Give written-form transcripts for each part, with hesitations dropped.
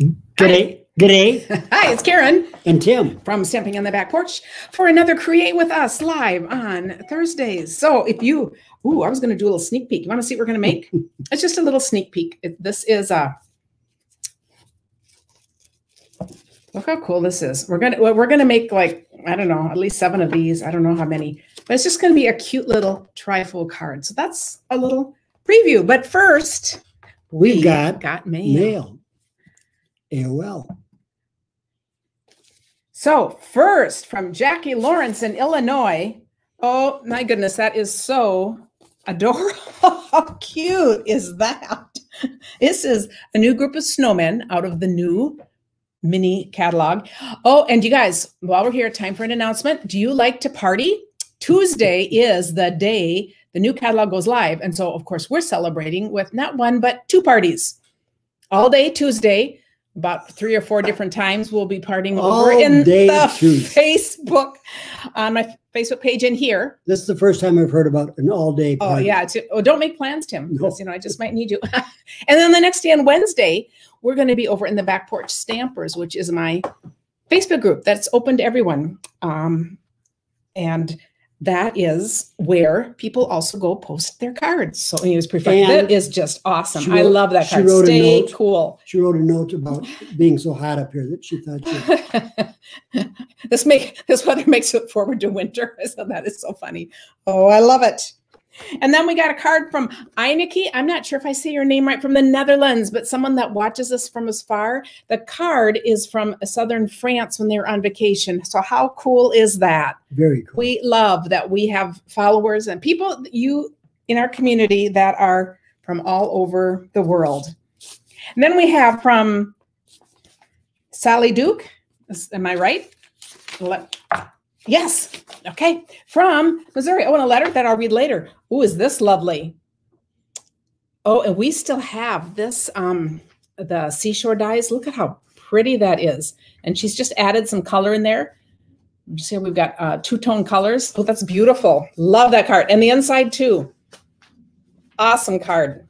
G'day. Hi, it's Karen. And Tim. From Stamping on the Back Porch for another Create With Us live on Thursdays. So if you, ooh, I was going to do a little sneak peek. You want to see what we're going to make? It's just a little sneak peek. This is a, look how cool this is. We're going to make like, I don't know, at least 7 of these. I don't know how many, but it's just going to be a cute little trifold card. So that's a little preview. But first, we got mail. AOL. So first, from Jackie Lawrence in Illinois. Oh my goodness, that is so adorable. How cute is that? This is a new group of snowmen out of the new mini catalog. Oh, and you guys, while we're here, time for an announcement. Do you like to party? Tuesday is the day the new catalog goes live. And so, of course, we're celebrating with not one, but 2 parties. All day Tuesday. About 3 or 4 different times we'll be partying over in the Facebook, on my Facebook page in here. This is the first time I've heard about an all-day party. Oh, yeah. Don't make plans, Tim, because, you know, I just might need you. And then the next day on Wednesday, we're going to be over in the Back Porch Stampers, which is my Facebook group that's open to everyone. And that is where people also go post their cards. So anyways, that is just awesome. I love that card. Stay cool. She wrote a note about being so hot up here that she thought she this weather makes it forward to winter. So that is so funny. Oh, I love it. And then we got a card from Eineke. I'm not sure if I say your name right, from the Netherlands, but someone that watches us from as far. The card is from southern France when they were on vacation. So how cool is that? Very cool. We love that we have followers and people in our community that are from all over the world. And then we have from Sally Duke. Am I right? Yes. Okay. From Missouri. Oh, and a letter that I'll read later. Oh, is this lovely? Oh, and we still have this, the seashore dies. Look at how pretty that is. And she's just added some color in there. You see, we've got two-tone colors. Oh, that's beautiful. Love that card. And the inside too. Awesome card.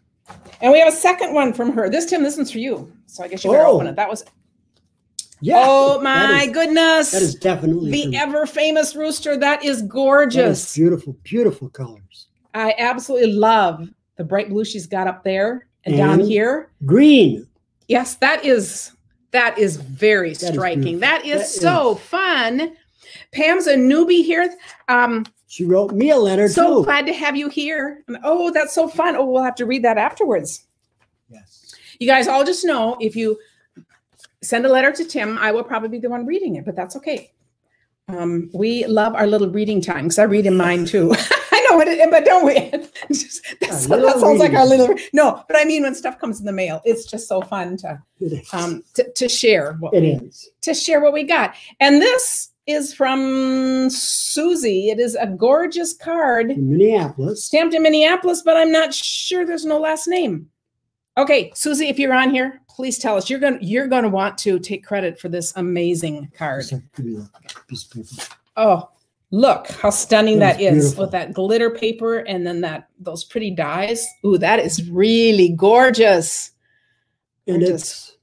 And we have a second one from her. This one's for you. So I guess you better open it. That was... Yeah. Oh my goodness. That is definitely the ever famous rooster. That is gorgeous. That is beautiful, beautiful colors. I absolutely love the bright blue she's got up there and down here. Green. Yes, that is very striking. That is so fun. Pam's a newbie here. She wrote me a letter too. So glad to have you here. Oh, that's so fun. Oh, we'll have to read that afterwards. Yes. You guys all just know, if you send a letter to Tim, I will probably be the one reading it, but that's okay. We love our little reading time, because I read in mine too. I know it, but don't we? That sounds like our little, no, but I mean, when stuff comes in the mail, it's just so fun to share what we got. And this is from Susie. It is a gorgeous card. In Minneapolis. Stamped in Minneapolis, but I'm not sure, there's no last name. Okay, Susie, if you're on here, please tell us. You're gonna want to take credit for this amazing card. Oh, look how stunning that is beautiful. With that glitter paper and then those pretty dyes. Ooh, that is really gorgeous. And it's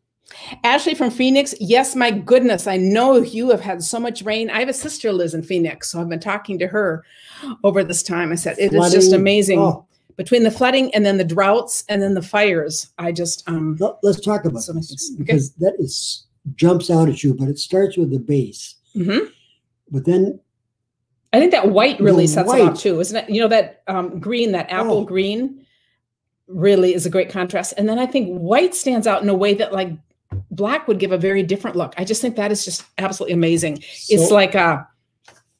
Ashley from Phoenix. Yes, my goodness, I know you have had so much rain. I have a sister who lives in Phoenix, so I've been talking to her over this time. I said it is just amazing. Oh. Between the flooding and then the droughts and then the fires, I just let's talk about this, because that is jumps out at you, but it starts with the base. Mm-hmm. But then I think that white really sets it off too, isn't it? You know, that green, that apple green, really is a great contrast. And then I think white stands out in a way that like black would give a very different look. I just think that is just absolutely amazing. So, it's like a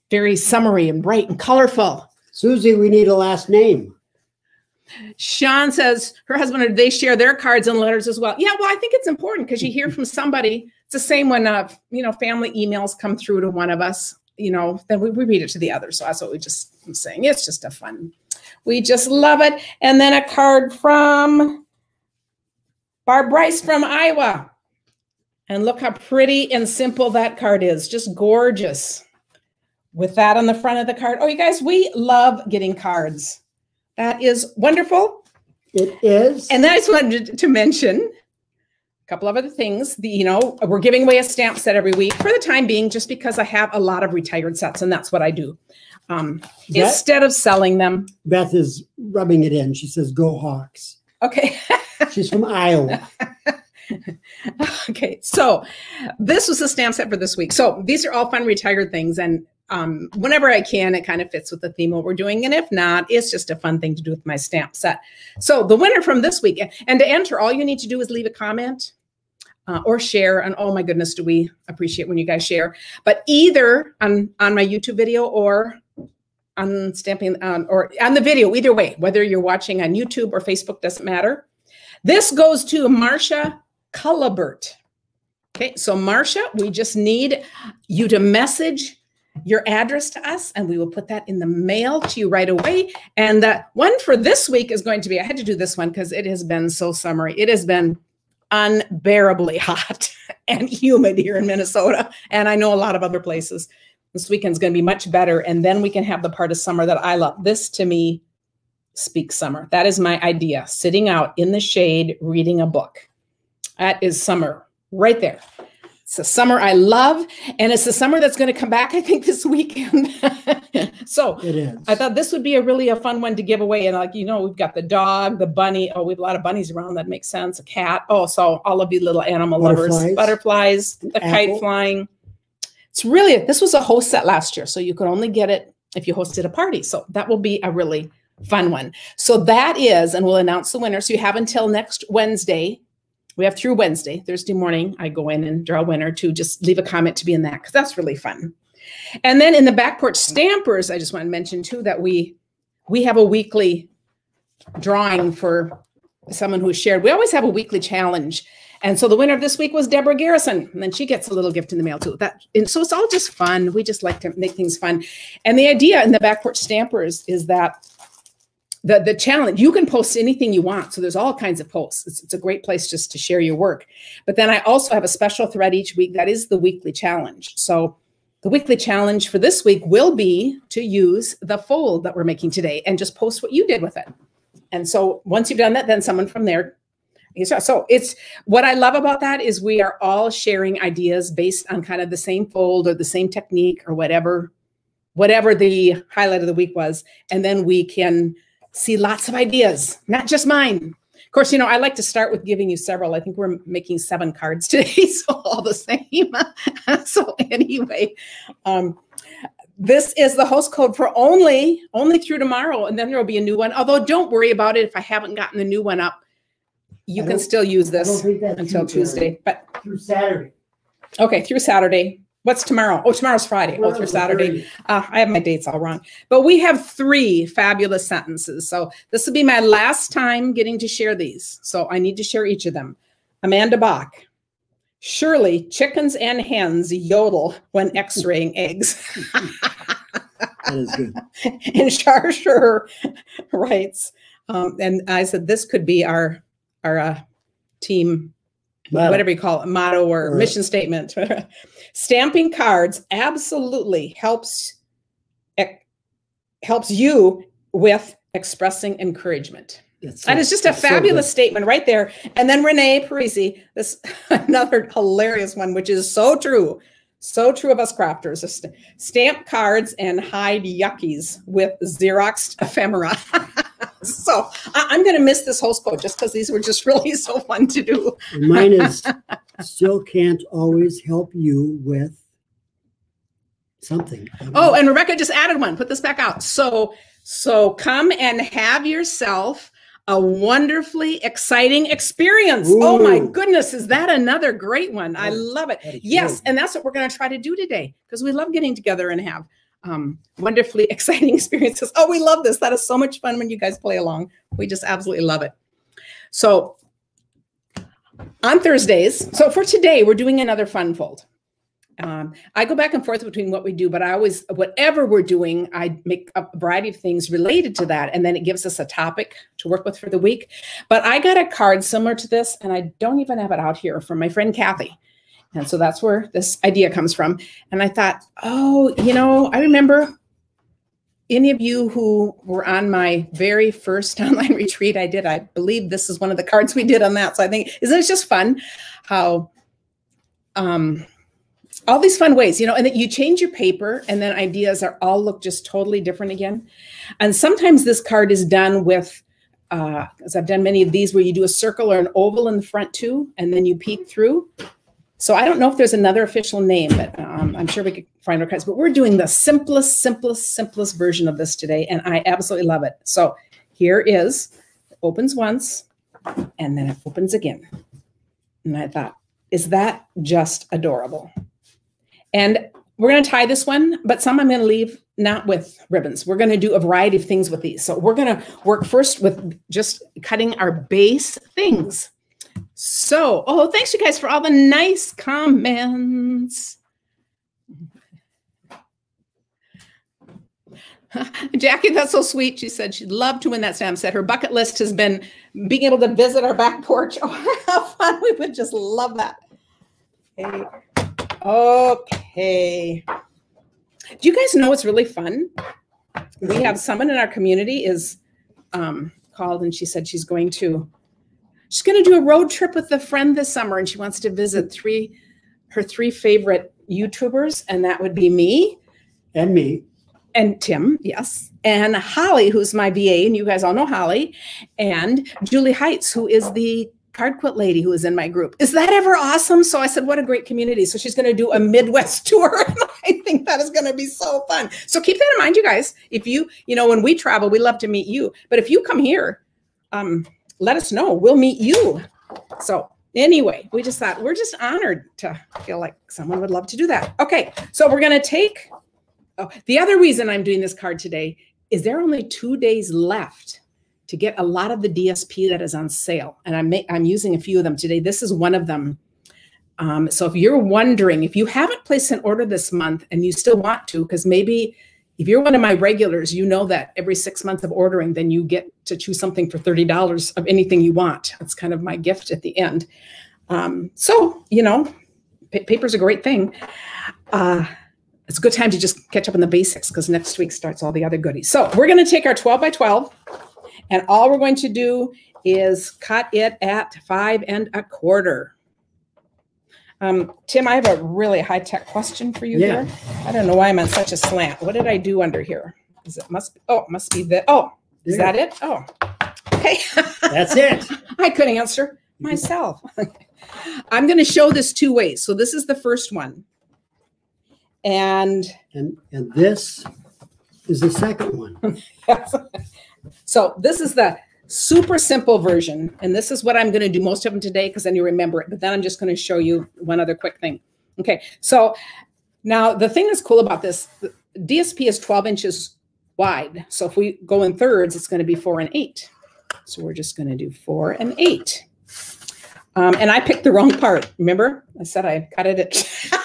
very summery and bright and colorful. Susie, we need a last name. Sean says her husband, they share their cards and letters as well. Yeah, well, I think it's important because you hear from somebody. It's the same when, family emails come through to one of us, then we read it to the other. So that's what I'm saying. It's just a fun, we just love it. And then a card from Barb Bryce from Iowa. And look how pretty and simple that card is. Just gorgeous. With that on the front of the card. Oh, you guys, we love getting cards. That is wonderful. It is. And I just wanted to mention couple of other things, we're giving away a stamp set every week for the time being, just because I have a lot of retired sets and that's what I do. Instead of selling them. Beth is rubbing it in. She says, go Hawks. Okay. She's from Iowa. Okay. So this was the stamp set for this week. So these are all fun retired things. And whenever I can, it kind of fits with the theme what we're doing. And if not, it's just a fun thing to do with my stamp set. So the winner from this week, and to enter, all you need to do is leave a comment or share. And oh my goodness, do we appreciate when you guys share. But either on my YouTube video or on stamping or on the video, either way, whether you're watching on YouTube or Facebook, doesn't matter. This goes to Marcia Cullibert. Okay, so Marcia, we just need you to message your address to us, and we will put that in the mail to you right away. And that one for this week is going to be, I had to do this one because it has been so summery. It has been unbearably hot and humid here in Minnesota, and I know a lot of other places. This weekend's going to be much better, and then we can have the part of summer that I love. This, to me, speaks summer. That is my idea, sitting out in the shade, reading a book. That is summer right there. It's a summer I love, and it's the summer that's going to come back, I think, this weekend. So it is. I thought this would be a really fun one to give away. And like, you know, we've got the dog, the bunny. Oh, we have a lot of bunnies around. That makes sense. A cat. Oh, so all of you little animal lovers. Butterflies, the kite flying. It's really, this was a host set last year. So you could only get it if you hosted a party. So that will be a really fun one. So that is, and we'll announce the winner. So you have until next Wednesday. We have through Wednesday, Thursday morning, I go in and draw a winner to just leave a comment to be in that, because that's really fun. And then in the Back Porch Stampers, I just want to mention too that we have a weekly drawing for someone who shared. We always have a weekly challenge. And so the winner of this week was Deborah Garrison. And then she gets a little gift in the mail too. And so it's all just fun. We just like to make things fun. And the idea in the Back Porch Stampers is that the challenge, you can post anything you want. So there's all kinds of posts. It's a great place just to share your work. But then I also have a special thread each week. That is the weekly challenge. So the weekly challenge for this week will be to use the fold that we're making today and just post what you did with it. And so once you've done that, then someone from there. So it's what I love about that is we are all sharing ideas based on kind of the same fold or the same technique or whatever the highlight of the week was. And then we can see lots of ideas, not just mine. Of course, you know, I like to start with giving you several. I think we're making 7 cards today, so all the same. So anyway, this is the host code for only through tomorrow, and then there will be a new one. Although don't worry about it if I haven't gotten the new one up. You can still use this until Tuesday. But through Saturday. Okay, through Saturday. What's tomorrow? Oh, tomorrow's Friday. Tomorrow through Saturday. I have my dates all wrong. But we have 3 fabulous sentences. So this will be my last time getting to share these. So I need to share each of them. Amanda Bach. Surely chickens and hens yodel when x-raying eggs. That is good. And Char Scher writes. And I said this could be our team motto. Whatever you call it, motto or mission statement. Stamping cards absolutely helps you with expressing encouragement. And it's just a fabulous statement right there. And then Renee Parisi, this another hilarious one, which is so true of us crafters. Stamp cards and hide yuckies with Xeroxed ephemera. So I'm going to miss this host code just because these were just really so fun to do. Mine is still can't always help you with something. Oh, and Rebecca just added one. Put this back out. So come and have yourself a wonderfully exciting experience. Ooh. Oh, my goodness. Is that another great one? Oh, I love it. Yes. And that's what we're going to try to do today because we love getting together and have wonderfully exciting experiences. Oh, we love this. That is so much fun when you guys play along. We just absolutely love it. So on Thursdays, so for today, we're doing another fun fold. I go back and forth between what we do, but I always, whatever we're doing, I make a variety of things related to that. And then it gives us a topic to work with for the week. But I got a card similar to this, and I don't even have it out here, from my friend Kathy. And so that's where this idea comes from. And I thought, oh, you know, I remember Any of you who were on my very first online retreat I did, I believe this is one of the cards we did on that. So I think, isn't it just fun how all these fun ways, you know, and that you change your paper and then ideas are all look just totally different again. And sometimes this card is done with, as I've done many of these where you do a circle or an oval in the front too, and then you peek through. So I don't know if there's another official name, but I'm sure we could find our cards. But we're doing the simplest, simplest, simplest version of this today, and I absolutely love it. So here is, it opens once, and then it opens again. And I thought, is that just adorable? And we're going to tie this one, but some I'm going to leave not with ribbons. We're going to do a variety of things with these. So we're going to work first with just cutting our base things. So, oh, thanks you guys for all the nice comments. Jackie, that's so sweet. She said she'd love to win that stamp set. Her bucket list has been being able to visit our back porch. Oh, how fun. We would just love that. Okay. Okay. Do you guys know what's really fun? We have someone in our community is called, and she said she's going to do a road trip with a friend this summer, and she wants to visit her three favorite YouTubers, and that would be me. And me. And Tim, yes. And Holly, who's my VA, and you guys all know Holly. And Julie Heitz, who is the cardquilt lady who is in my group. Is that ever awesome? So I said, what a great community. So she's going to do a Midwest tour. I think that is going to be so fun. So keep that in mind, you guys. If you, you know, when we travel, we love to meet you. But if you come here, let us know. We'll meet you. So anyway, we just thought we're just honored to feel like someone would love to do that. Okay, so we're going to take, oh, the other reason I'm doing this card today is there are only 2 days left to get a lot of the DSP that is on sale. And I'm using a few of them today. This is one of them. So if you're wondering, if you haven't placed an order this month and you still want to, because maybe if you're one of my regulars, you know that every 6 months of ordering, then you get to choose something for $30 of anything you want. That's kind of my gift at the end. So, you know, paper's a great thing. It's a good time to just catch up on the basics because next week starts all the other goodies. So we're going to take our 12 by 12 and all we're going to do is cut it at 5 1/4. Tim, I have a really high-tech question for you here. I don't know why I'm on such a slant. What did I do under here? Is it must be that. Oh, is that it? Oh, okay. That's it. I couldn't answer myself. I'm going to show this two ways. So this is the first one. And this is the second one. So this is the super simple version. And this is what I'm going to do most of them today because then you remember it. But then I'm just going to show you one other quick thing. Okay. So now the thing that's cool about this, the DSP is 12 inches wide. So if we go in thirds, it's going to be 4 and 8. So we're just going to do 4 and 8. And I picked the wrong part. Remember? I said I cut it at...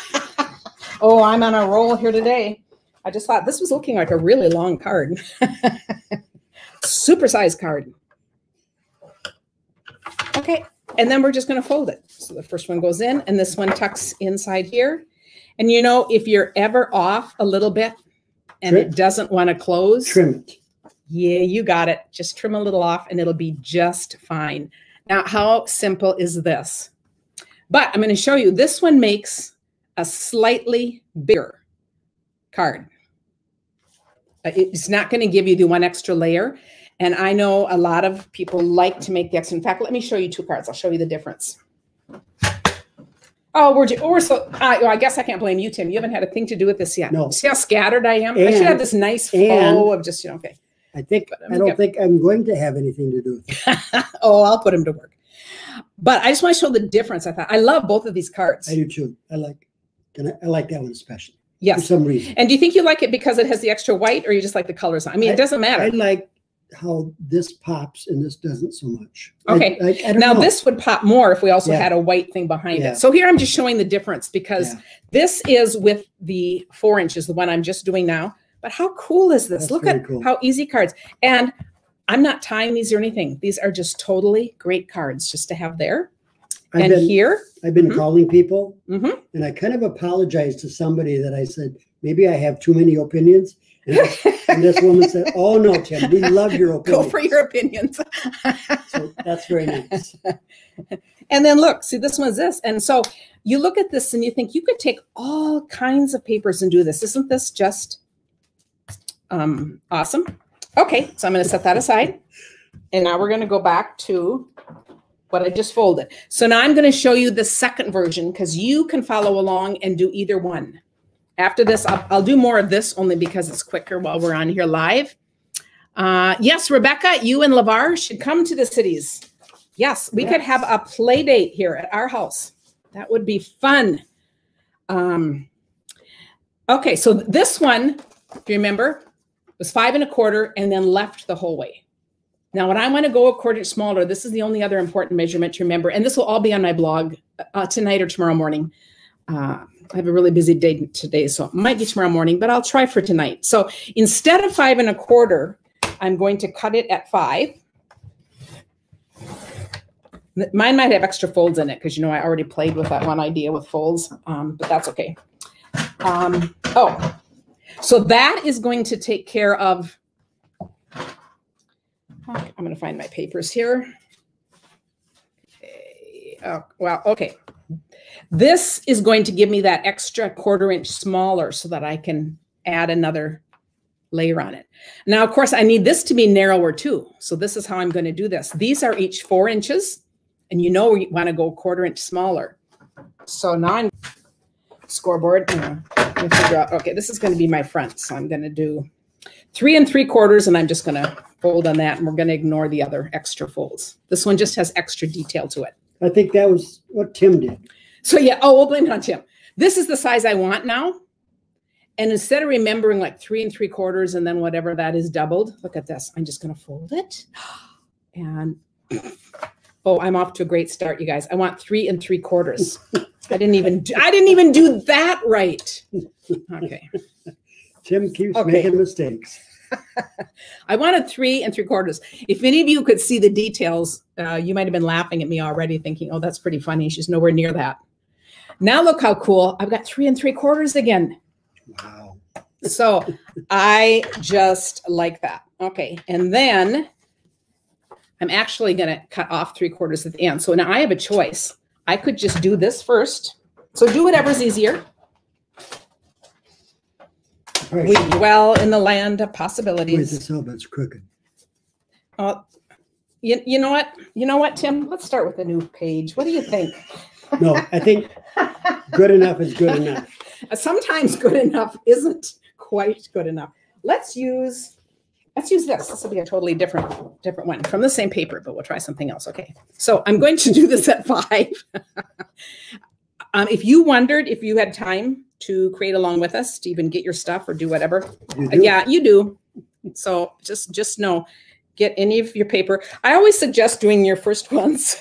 Oh, I'm on a roll here today. I just thought this was looking like a really long card. Supersized card. Okay, and then we're just going to fold it. So the first one goes in, and this one tucks inside here. And you know, if you're ever off a little bit and it doesn't want to close, trim it. Yeah, you got it. Just trim a little off, and it'll be just fine. Now, how simple is this? But I'm going to show you. This one makes a slightly bigger card. It's not going to give you the one extra layer. And I know a lot of people like to make the extra. In fact, let me show you two cards. I'll show you the difference. Oh, we're so, I guess I can't blame you, Tim. You haven't had a thing to do with this yet. No. See how scattered I am? And I should have this nice flow of just, you know, okay. I don't think I'm going to have anything to do with it. Oh, I'll put him to work. But I just want to show the difference. I thought, I love both of these cards. I do too. I like that one especially. Yes. For some reason. And do you think you like it because it has the extra white, or you just like the colors? I mean, it doesn't matter. I like how this pops and this doesn't so much. Okay. I don't now know. This would pop more if we also had a white thing behind it. So here I'm just showing the difference because this is with the 4 inches, the one I'm just doing now. But how cool is this? That's Look at cool. how easy cards. And I'm not tying these or anything. These are just totally great cards just to have there. I've been calling people, and I kind of apologized to somebody that I said, maybe I have too many opinions. And this woman said, "Oh no, Tim, we love your opinions. Go for your opinions." So that's very nice. And then look, see, this one's this. And so you look at this and you think you could take all kinds of papers and do this. Isn't this just awesome? Okay, so I'm going to set that aside. And now we're going to go back to what I just folded. So now I'm going to show you the second version because you can follow along and do either one. After this, I'll do more of this only because it's quicker while we're on here live. Yes, Rebecca, you and LeVar should come to the cities. Yes, we could have a play date here at our house. That would be fun. Okay, so this one, if you remember, was 5 1/4 and then left the whole way. Now, when I want to go 1/4 smaller, this is the only other important measurement to remember. And this will all be on my blog tonight or tomorrow morning. I have a really busy day today, so it might be tomorrow morning, but I'll try for tonight. So instead of 5 1/4, I'm going to cut it at 5. Mine might have extra folds in it because, you know, I already played with that one idea with folds, but that's okay. So that is going to take care of, I'm going to find my papers here. Okay. This is going to give me that extra 1/4 inch smaller so that I can add another layer on it. Now, of course, I need this to be narrower too. So this is how I'm going to do this. These are each 4 inches, and you know we want to go 1/4 inch smaller. So now I'm scoreboard. I'm gonna figure out, okay, this is going to be my front. So I'm going to do 3 3/4, and I'm just going to fold on that, and we're going to ignore the other extra folds. This one just has extra detail to it. I think that was what Tim did. So yeah, we'll blame it on Tim. This is the size I want now. And instead of remembering like 3 3/4 and then whatever that is doubled, look at this. I'm just going to fold it. And I'm off to a great start, you guys. I want 3 3/4. I didn't even do that right. Okay. Tim keeps making mistakes. I wanted 3 3/4. If any of you could see the details, you might have been laughing at me already thinking, oh, that's pretty funny. She's nowhere near that. Now look how cool. I've got 3 3/4 again. Wow. So I just like that. Okay. And then I'm actually going to cut off 3/4 at the end. So now I have a choice. I could just do this first. So do whatever's easier. We dwell in the land of possibilities. Wait, this element's crooked. You know what? You know what, Tim? Let's start with a new page. What do you think? No, I think good enough is good enough. Sometimes good enough isn't quite good enough. Let's use this. This will be a totally different one from the same paper, but we'll try something else. Okay. So I'm going to do this at 5. If you wondered if you had time to create along with us, to even get your stuff or do whatever. You do. Yeah, you do. So just know, get any of your paper. I always suggest doing your first ones.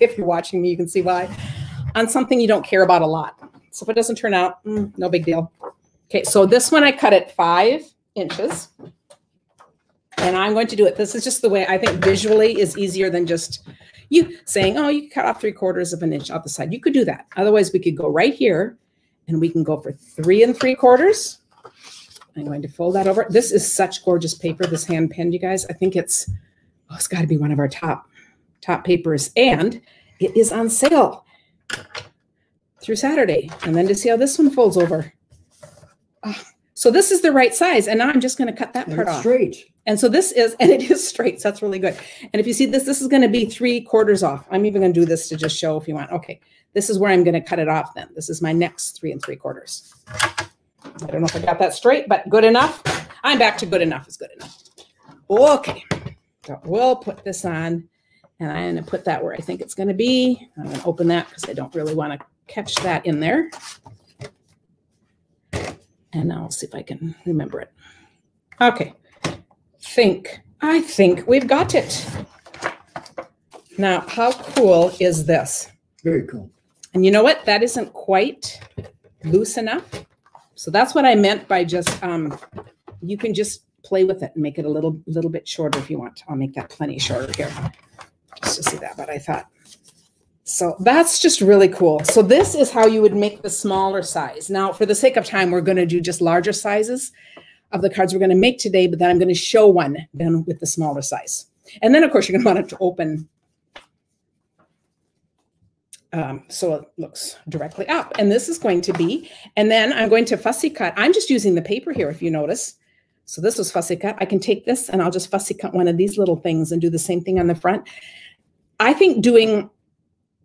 If you're watching me, you can see why. On something you don't care about a lot. So if it doesn't turn out, no big deal. Okay, so this one I cut at 5 inches. And I'm going to do it. This is just the way I think visually is easier than just you saying, oh, you cut off 3/4 of an inch off the side. You could do that. Otherwise, we could go right here. And we can go for 3 3/4. I'm going to fold that over. This is such gorgeous paper, this hand pen, you guys. I think it's got to be one of our top papers. And it is on sale through Saturday. And then to see how this one folds over. So this is the right size. And now I'm just going to cut that part off. Straight. And so this is, and it is straight. So that's really good. And if you see this, this is going to be 3/4 off. I'm even going to do this to just show if you want. Okay. This is where I'm going to cut it off then. This is my next 3 3/4. I don't know if I got that straight, but good enough. I'm back to good enough is good enough. Okay. So we'll put this on, and I'm going to put that where I think it's going to be. I'm going to open that because I don't really want to catch that in there. And I'll see if I can remember it. Okay. I think we've got it. Now, how cool is this? Very cool. And you know what? That isn't quite loose enough. So that's what I meant by just, you can just play with it and make it a little bit shorter if you want. I'll make that plenty shorter here. Just to see that, but I thought. So that's just really cool. So this is how you would make the smaller size. Now, for the sake of time, we're going to do just larger sizes. of the cards we're going to make today, but then I'm going to show one done with the smaller size. And then, of course, you're going to want it to open so it looks directly up. And this is going to be, and then I'm going to fussy cut. I'm just using the paper here, if you notice. So this was fussy cut. I can take this and I'll just fussy cut one of these little things and do the same thing on the front. I think doing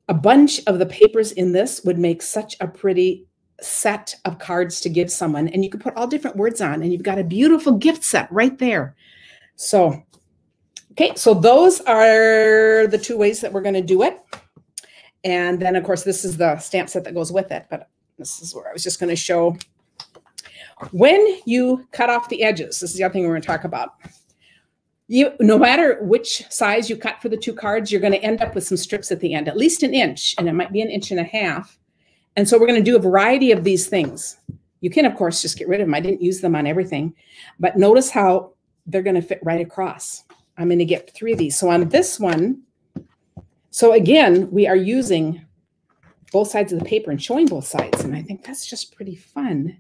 a bunch of the papers in this would make such a pretty set of cards to give someone. And you can put all different words on and you've got a beautiful gift set right there. So, okay, so those are the two ways that we're going to do it. And then, of course, this is the stamp set that goes with it. But this is where I was just going to show when you cut off the edges. This is the other thing we're going to talk about. No matter which size you cut for the two cards, you're going to end up with some strips at the end, at least an inch, and it might be an inch and a half. And so we're going to do a variety of these things. You can, of course, just get rid of them. I didn't use them on everything, but notice how they're going to fit right across. I'm going to get three of these. So on this one, so again, we are using both sides of the paper and showing both sides, and I think that's just pretty fun.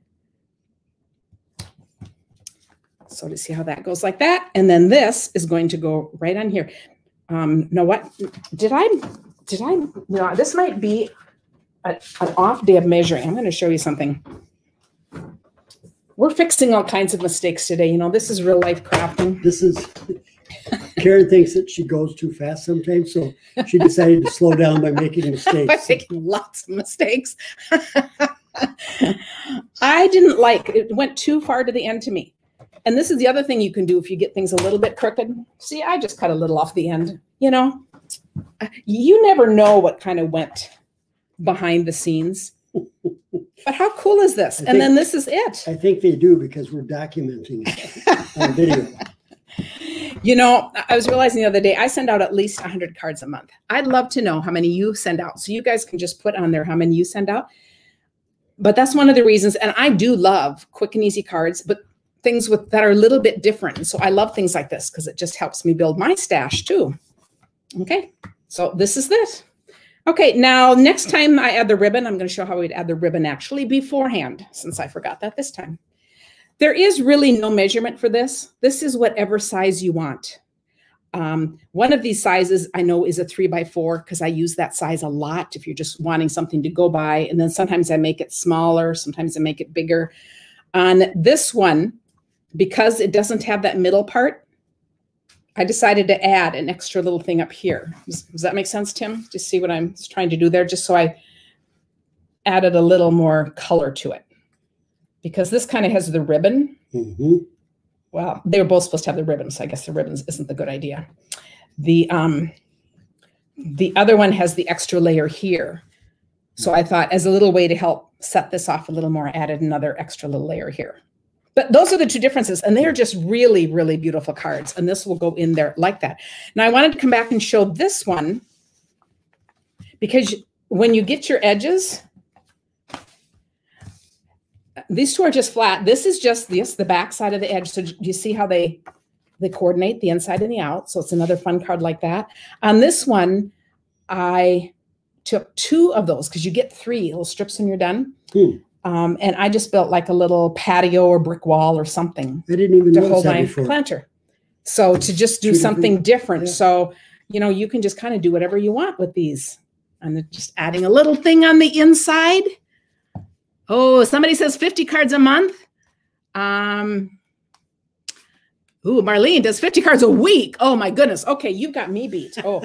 So to see how that goes like that. And then this is going to go right on here. No, what did I, no, this might be an off day of measuring. I'm going to show you something. We're fixing all kinds of mistakes today. You know, this is real life crafting. This is, Karen thinks that she goes too fast sometimes. So she decided to slow down by making mistakes. By making lots of mistakes. I didn't like, it went too far to the end to me. And this is the other thing you can do if you get things a little bit crooked. See, I just cut a little off the end, you know. You never know what kind of went behind the scenes. But how cool is this? And then this is it. I think they do because we're documenting it on video. You know, I was realizing the other day, I send out at least 100 cards a month. I'd love to know how many you send out. So you guys can just put on there how many you send out. But that's one of the reasons. And I do love quick and easy cards, but things with that are a little bit different. So I love things like this because it just helps me build my stash too. Okay, so this is this. Okay, now next time I add the ribbon, I'm going to show how we'd add the ribbon actually beforehand, since I forgot that this time. There is really no measurement for this. This is whatever size you want. One of these sizes I know is a 3x4 because I use that size a lot if you're just wanting something to go by. And then sometimes I make it smaller, sometimes I make it bigger. On this one, because it doesn't have that middle part, I decided to add an extra little thing up here. Does that make sense, Tim? Just see what I'm trying to do there, just so I added a little more color to it. Because this kind of has the ribbon. Mm-hmm. Well, they were both supposed to have the ribbon, so I guess the ribbons isn't the good idea. The other one has the extra layer here. So I thought as a little way to help set this off a little more, I added another extra little layer here. But those are the two differences, and they're just really, really beautiful cards, and this will go in there like that. Now, I wanted to come back and show this one because when you get your edges, these two are just flat. This is just this, the back side of the edge, so do you see how they coordinate the inside and the out? So it's another fun card like that. On this one, I took two of those because you get three little strips when you're done. Ooh. And I just built like a little patio or brick wall or something. I didn't even know that before. Planter. So to just do something different. Yeah. So, you know, you can just kind of do whatever you want with these. And just adding a little thing on the inside. Oh, somebody says 50 cards a month. Ooh, Marlene does 50 cards a week. Oh my goodness. Okay, you've got me beat. Oh,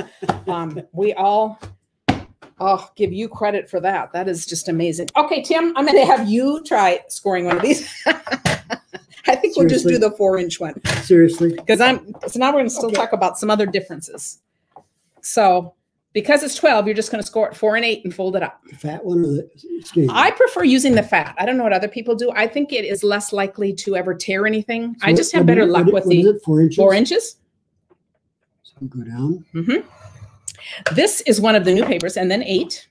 we all... I'll give you credit for that. That is just amazing. Okay, Tim, I'm going to have you try scoring one of these. I think we'll just do the 4-inch one. Seriously. Because so now we're going to still talk about some other differences. So because it's 12, you're just going to score it 4 and 8 and fold it up. The fat one or the... I prefer using the fat. I don't know what other people do. I think it is less likely to ever tear anything. So I just have better luck with the 4 inches. 4 inches. So go down. Mm-hmm. This is one of the new papers, and then 8.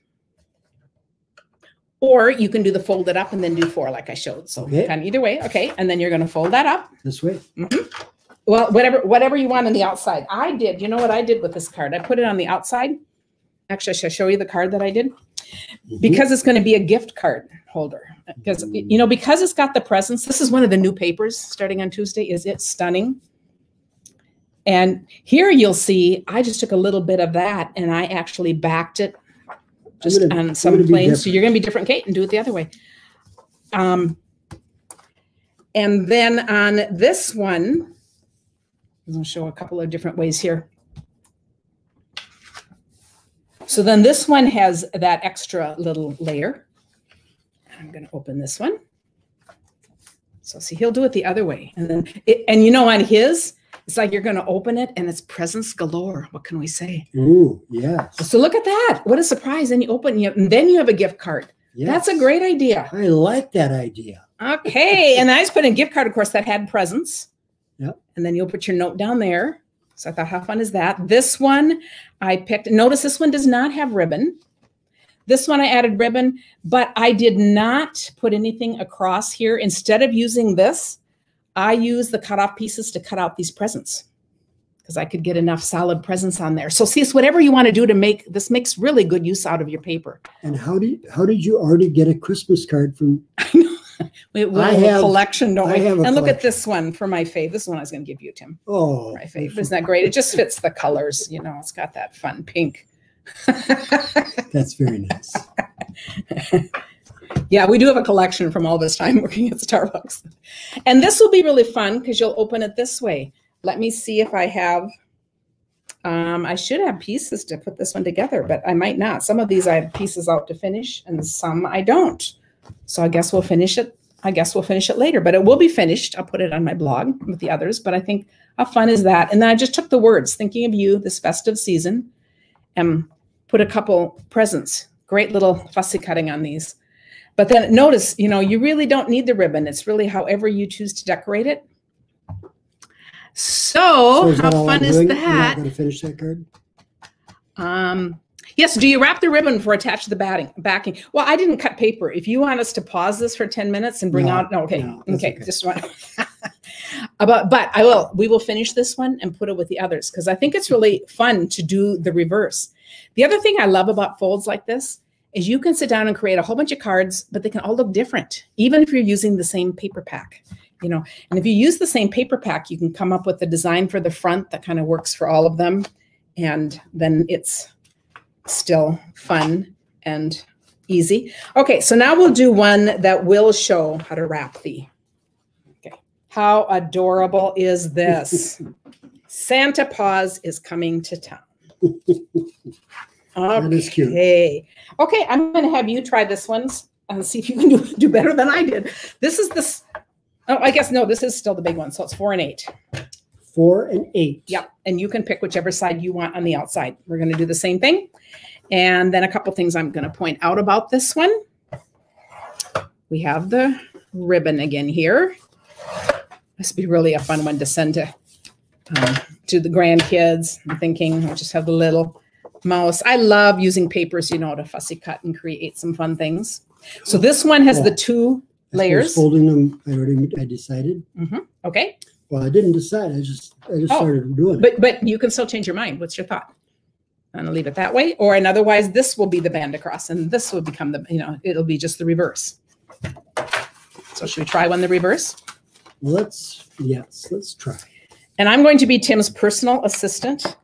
Or you can do the fold it up and then do 4 like I showed. So kind of either way, okay. And then you're going to fold that up. This way. Mm-hmm. Well, whatever you want on the outside. I did. You know what I did with this card? I put it on the outside. Actually, should I show you the card that I did? because it's going to be a gift card holder. Because, you know, because it's got the presence, this is one of the new papers starting on Tuesday, is it stunning? And here you'll see, I just took a little bit of that and I actually backed it just on some planes. So you're going to be different, Kate, and do it the other way. And then on this one, I'm going to show a couple of different ways here. So then this one has that extra little layer. I'm going to open this one. So see, he'll do it the other way. And then, and you know, on his, it's like you're going to open it and it's presents galore. What can we say? Ooh, yes. So look at that. What a surprise. And you open it and then you have a gift card. Yes. That's a great idea. I like that idea. Okay. And I just put in a gift card, of course, that had presents. Yep. And then you'll put your note down there. So I thought, how fun is that? This one I picked. Notice this one does not have ribbon. This one I added ribbon, but I did not put anything across here. Instead of using this, I used the cutoff pieces to cut out these presents because I could get enough solid presents on there. So see, it's whatever you want to do to make this makes really good use out of your paper. And how did you already get a Christmas card from? I know. I have a collection. Look at this one for my fave. This one I was going to give you, Tim. Oh, my fave. Isn't that great? It just fits the colors. You know, it's got that fun pink. That's very nice. Yeah, we do have a collection from all this time working at Starbucks. And this will be really fun because you'll open it this way. Let me see if I have, I should have pieces to put this one together, but I might not. Some of these I have pieces out to finish and some I don't. So I guess we'll finish it. I guess we'll finish it later, but it will be finished. I'll put it on my blog with the others, but I think how fun is that? And then I just took the words, thinking of you this festive season, and put a couple presents. Great little fussy cutting on these. But then notice, you know, you really don't need the ribbon. It's really however you choose to decorate it. So how fun is that? You're going to finish that card? Yes. Do you wrap the ribbon before attached to the backing? Well, I didn't cut paper. If you want us to pause this for 10 minutes and bring out, no, okay. No, okay. Just one. But I will, we will finish this one and put it with the others. Cause I think it's really fun to do the reverse. The other thing I love about folds like this is you can sit down and create a whole bunch of cards, but they can all look different, even if you're using the same paper pack, you know, and if you use the same paper pack, you can come up with a design for the front that kind of works for all of them. And then it's still fun and easy. Okay, so now we'll do one that will show how to wrap the. Okay, how adorable is this? Santa Paws is coming to town. Okay. That is cute. Okay, I'm going to have you try this one and see if you can do better than I did. This is this. Oh, I guess no. This is still the big one. So it's 4 and 8. 4 and 8. Yep. And you can pick whichever side you want on the outside. We're going to do the same thing. And then a couple things I'm going to point out about this one. We have the ribbon again here. This would be really a fun one to send to the grandkids. I'm thinking I'll just have the little mouse. I love using papers, you know, to fussy cut and create some fun things. So this one has the two layers. Folding them, I decided. Mm-hmm. Okay. Well, I didn't decide. I just started doing it. But you can still change your mind. What's your thought? I'm going to leave it that way. Or, and otherwise, this will be the band across, and this will become the, you know, it'll be just the reverse. So should we try one the reverse? Let's try. And I'm going to be Tim's personal assistant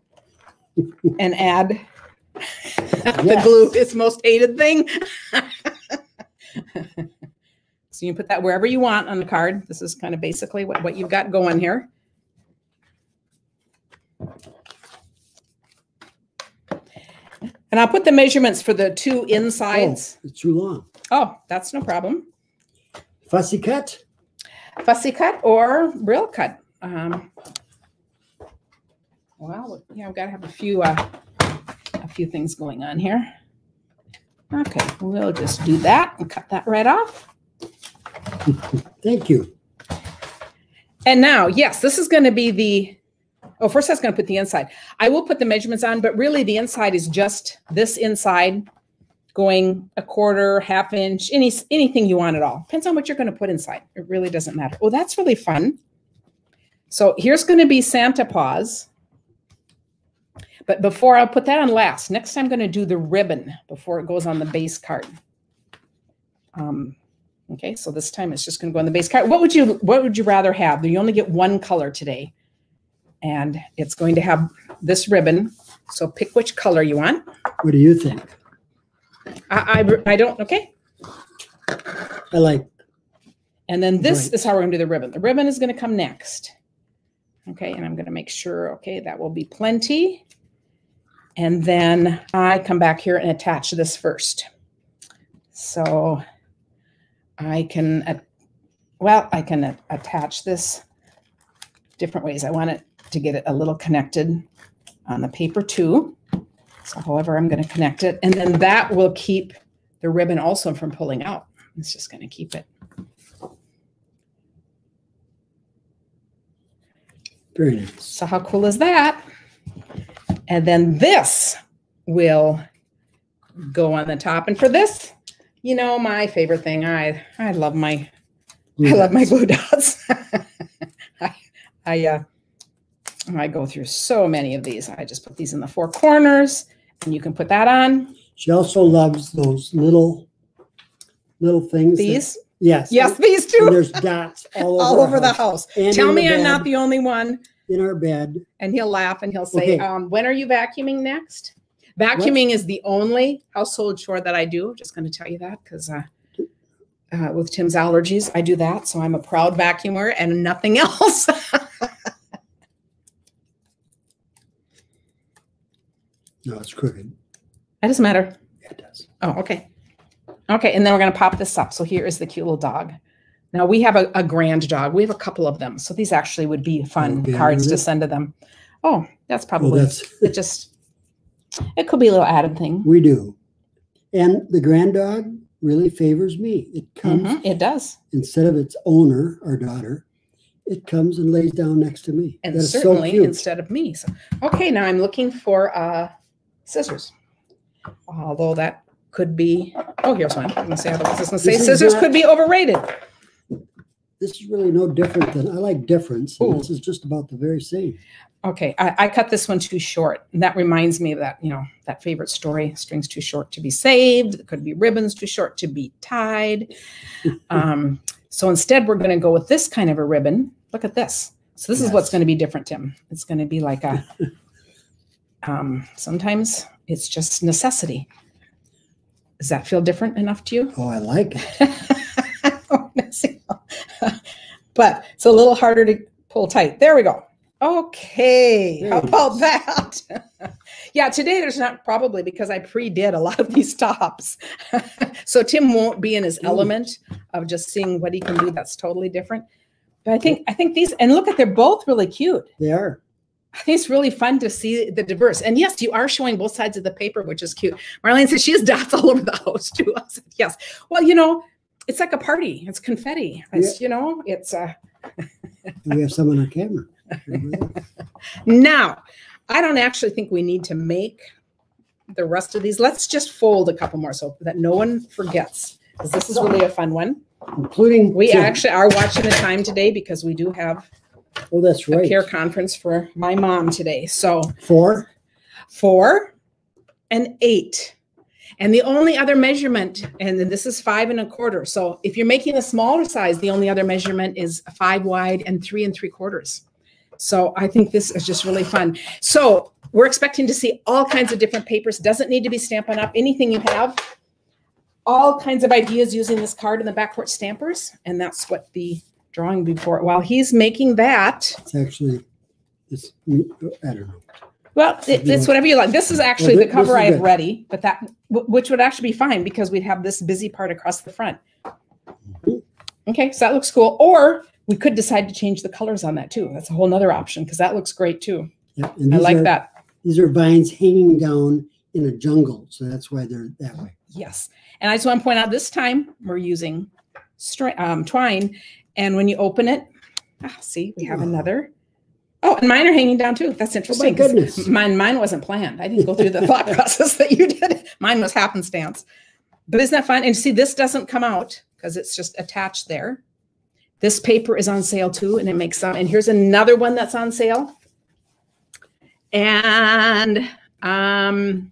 and add the glue, his most hated thing. So you can put that wherever you want on the card. This is kind of basically what you've got going here. And I'll put the measurements for the two insides. Oh, it's too long. Oh, that's no problem. Fussy cut? Fussy cut or real cut. Well, yeah, I've got to have a few things going on here. Okay, we'll just do that and cut that right off. Thank you. And now, yes, this is going to be the, oh, first I was going to put the inside. I will put the measurements on, but really the inside is just this inside going 1/4, 1/2 inch, anything you want at all. Depends on what you're going to put inside. It really doesn't matter. Oh, that's really fun. So here's going to be Santa Paws. But before, I'll put that on last. Next, I'm going to do the ribbon before it goes on the base card. Okay, so this time it's just going to go on the base card. What would you rather have? You only get one color today, and it's going to have this ribbon. So pick which color you want. What do you think? I don't. Okay. I like. And then this is how we're going to do the ribbon. The ribbon is going to come next. Okay, and I'm going to make sure. Okay, that will be plenty. And then I come back here and attach this first. So I can, well, I can attach this different ways. I want it to get it a little connected on the paper too. So however I'm going to connect it. And then that will keep the ribbon also from pulling out. It's just going to keep it. Very nice. So how cool is that? And then this will go on the top. And for this, you know, my favorite thing, I love my glue dots. I go through so many of these. I just put these in the four corners, and you can put that on. She also loves those little things. These? That, yes. Yes, these too. And there's dots all over the house. Tell me I'm not the only one. In our bed. And he'll laugh and he'll say, okay. When are you vacuuming next? Vacuuming is the only household chore that I do. Just going to tell you that because with Tim's allergies, I do that. So I'm a proud vacuumer and nothing else. No, it's crooked. That doesn't matter. Yeah, it does. Oh, okay. Okay, and then we're going to pop this up. So here is the cute little dog. Now, we have a grand dog. We have a couple of them. So these actually would be fun cards to send to them. Oh, that's probably it just, it could be a little added thing. We do. And the grand dog really favors me. It comes. It does. Instead of its owner or daughter, it comes and lays down next to me. And that certainly so instead of me. So, okay, now I'm looking for scissors. Although that could be, oh, here's one. I'm going to say otherwise. I was going to say scissors could be overrated. This is really no different than, I like difference. This is just about the very same. Okay, I cut this one too short. And that reminds me of that, you know, that favorite story, strings too short to be saved. It could be ribbons too short to be tied. So instead, we're going to go with this kind of a ribbon. Look at this. So this is what's going to be different, Tim. It's going to be like a, sometimes it's just necessity. Does that feel different enough to you? Oh, I like it. But it's a little harder to pull tight. There we go. Okay. How about that? Yeah, today there's not probably because I pre-did a lot of these tops. So Tim won't be in his element of just seeing what he can do. That's totally different. But I think these, and look at, they're both really cute. They are. I think it's really fun to see the diverse. And yes, you are showing both sides of the paper, which is cute. Marlene says she has dots all over the house too. I said, yes. Well, you know, it's like a party. It's confetti. It's, you know, it's a. We have someone on camera. Now, I don't actually think we need to make the rest of these. Let's just fold a couple more so that no one forgets, because this is really a fun one. Including we actually are watching the time today because we do have. Oh, that's right. A care conference for my mom today. So 4, 4, and 8. And the only other measurement, and then this is 5 1/4. So if you're making a smaller size, the only other measurement is 5 wide and 3 3/4. So I think this is just really fun. So we're expecting to see all kinds of different papers. Doesn't need to be Stampin' Up. Anything you have, all kinds of ideas using this card in the Back Porch Stampers. And that's what the drawing before. While he's making that. It's actually, it's, I don't know. Well, it's whatever you like. This is actually the cover I have ready, but that which would actually be fine because we'd have this busy part across the front. Okay, so that looks cool. Or we could decide to change the colors on that too. That's a whole nother option because that looks great too. Yeah, I like that. These are vines hanging down in a jungle, so that's why they're that way. Yes, and I just want to point out this time we're using twine, and when you open it, see we have another. Oh, and mine are hanging down too. That's interesting. Oh my goodness. Mine wasn't planned. I didn't go through the thought process that you did. Mine was happenstance. But isn't that fun? And see, this doesn't come out because it's just attached there. This paper is on sale too, and it makes some. And here's another one that's on sale. And Oh,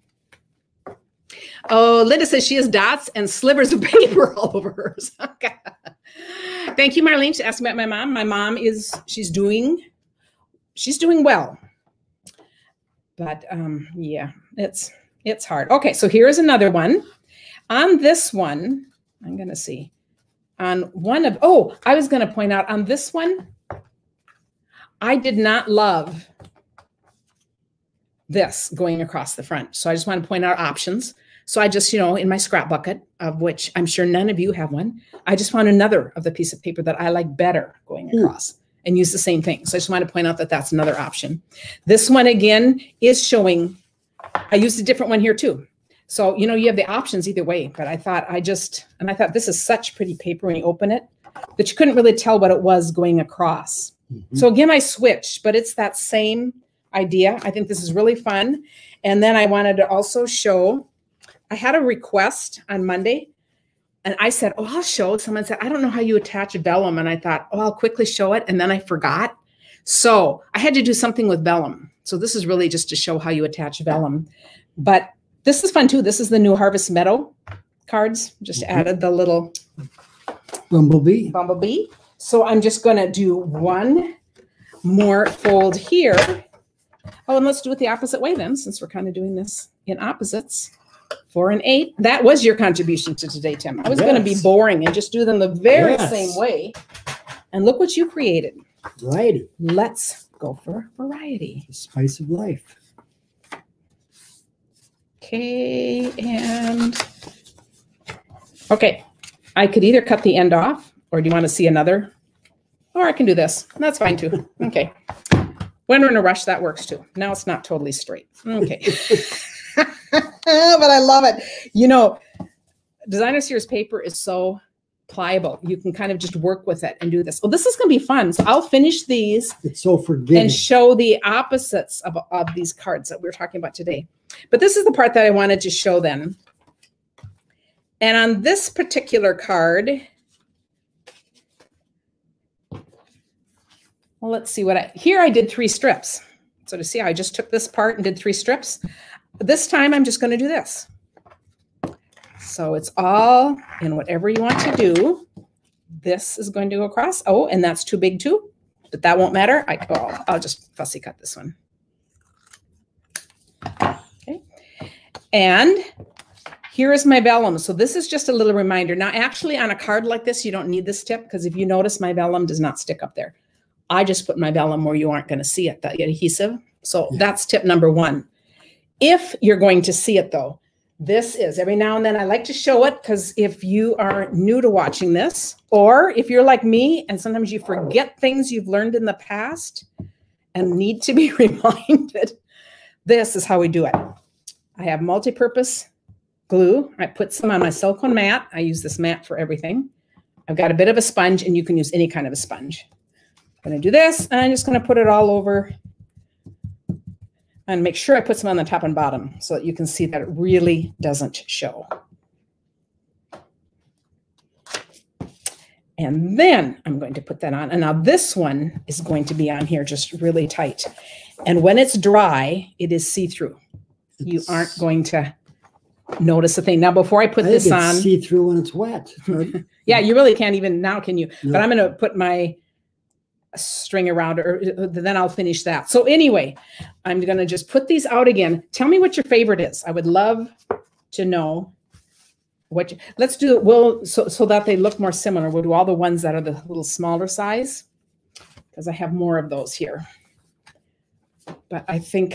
Linda says she has dots and slivers of paper all over hers. Okay. Thank you, Marlene. She asked about my mom. My mom is, she's doing well. But yeah, it's hard. Okay, so here is another one. On this one, I'm going to see. On one of, oh, I was going to point out on this one, I did not love this going across the front. So I just want to point out options. So I just, you know, in my scrap bucket, of which I'm sure none of you have one, I just found another of the piece of paper that I like better going across and use the same thing. So I just want to point out that that's another option. This one again is showing, I used a different one here too. So, you know, you have the options either way, but I thought and I thought this is such pretty paper when you open it that you couldn't really tell what it was going across. Mm-hmm. So again, I switched, but it's that same idea. I think this is really fun. And then I wanted to also show, I had a request on Monday and I said, oh, I'll show. Someone said, I don't know how you attach vellum. And I thought, oh, I'll quickly show it. And then I forgot. So I had to do something with vellum. So this is really just to show how you attach vellum. But this is fun too. This is the new Harvest Meadow cards. Just added the little bumblebee. So I'm just going to do one more fold here. Oh, and let's do it the opposite way then, since we're kind of doing this in opposites. 4 and 8. That was your contribution to today, Tim. I was going to be boring and just do them the very same way. And look what you created. Right. Let's go for variety. The spice of life. Okay. And okay. I could either cut the end off, or do you want to see another? Or I can do this. That's fine too. Okay. When we're in a rush, that works too. Now it's not totally straight. Okay. But I love it. You know, Designer Series paper is so pliable. You can kind of just work with it and do this. Well, this is going to be fun. So I'll finish these. It's so forgiving. And show the opposites of these cards that we were talking about today. But this is the part that I wanted to show then. And on this particular card, well, let's see what here I did 3 strips. So to see, I just took this part and did 3 strips. This time I'm just going to do this. So it's all in whatever you want to do. This is going to go across. Oh, and that's too big too, but that won't matter. I'll just fussy cut this one. Okay. And here is my vellum. So this is just a little reminder. Now, actually on a card like this, you don't need this tip because if you notice, my vellum does not stick up there. I just put my vellum where you aren't going to see it, that adhesive. So that's tip number 1. If you're going to see it though, this is every now and then I like to show it because if you are new to watching this, or if you're like me and sometimes you forget things you've learned in the past and need to be reminded, this is how we do it. I have multi-purpose glue. I put some on my silicone mat. I use this mat for everything. I've got a bit of a sponge and you can use any kind of a sponge. I'm going to do this and I'm just going to put it all over. And make sure I put some on the top and bottom so that you can see that it really doesn't show. And then I'm going to put that on. And now this one is going to be on here just really tight. And when it's dry, it is see-through. You aren't going to notice a thing. Now, before I put this on. See-through when it's wet. Yeah, you really can't even now, can you? No. But I'm going to put my string around, or then I'll finish that. So anyway, I'm going to just put these out again. Tell me what your favorite is. I would love to know what you, let's do. Well, so that they look more similar. We'll do all the ones that are the little smaller size because I have more of those here. But I think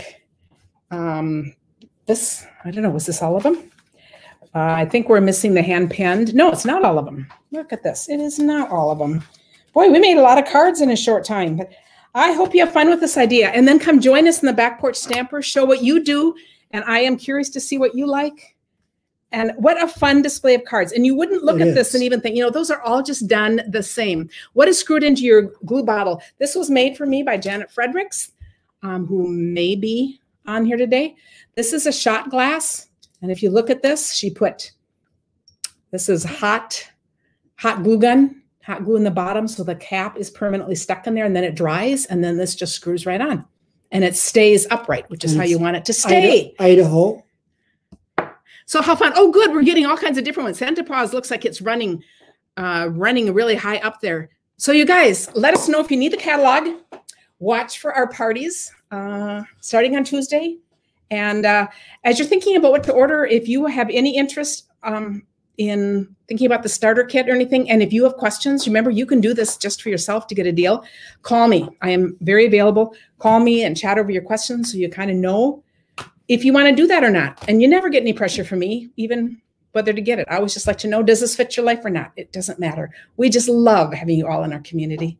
this, I don't know, was this all of them? I think we're missing the hand penned. No, it's not all of them. Look at this. It is not all of them. Boy, we made a lot of cards in a short time, but I hope you have fun with this idea. And then come join us in the Back Porch Stamper, show what you do. And I am curious to see what you like. And what a fun display of cards. And you wouldn't look at this and even think, you know, those are all just done the same. What is screwed into your glue bottle? This was made for me by Janet Fredericks, who may be on here today. This is a shot glass. And if you look at this, she put, this is hot glue gun. Hot glue in the bottom so the cap is permanently stuck in there and then it dries and then this just screws right on. and it stays upright, which is how you want it to stay. Idaho. So how fun. Oh, good. We're getting all kinds of different ones. Santa Paws looks like it's running, running really high up there. So you guys, let us know if you need the catalog. Watch for our parties starting on Tuesday. And as you're thinking about what to order, if you have any interest in thinking about the starter kit or anything, and if you have questions, remember, you can do this just for yourself to get a deal. Call me. I am very available. Call me and chat over your questions so you kind of know if you want to do that or not. And you never get any pressure from me, even whether to get it. I always just let you know, does this fit your life or not? It doesn't matter. We just love having you all in our community.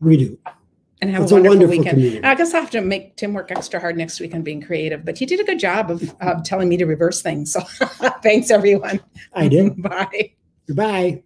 We do. And have a wonderful weekend. Community. I guess I have to make Tim work extra hard next week on being creative, but he did a good job of telling me to reverse things. So thanks, everyone. I did. Bye. Goodbye.